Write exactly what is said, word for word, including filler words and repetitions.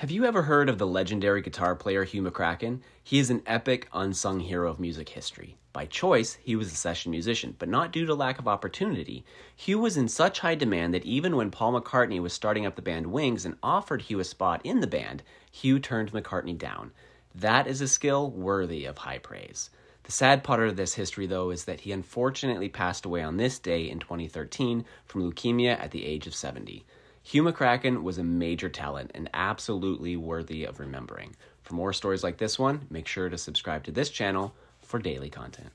Have you ever heard of the legendary guitar player Hugh McCracken? He is an epic, unsung hero of music history. By choice, he was a session musician, but not due to lack of opportunity. Hugh was in such high demand that even when Paul McCartney was starting up the band Wings and offered Hugh a spot in the band, Hugh turned McCartney down. That is a skill worthy of high praise. The sad part of this history, though, is that he unfortunately passed away on this day in twenty thirteen from leukemia at the age of seventy. Hugh McCracken was a major talent and absolutely worthy of remembering. For more stories like this one, make sure to subscribe to this channel for daily content.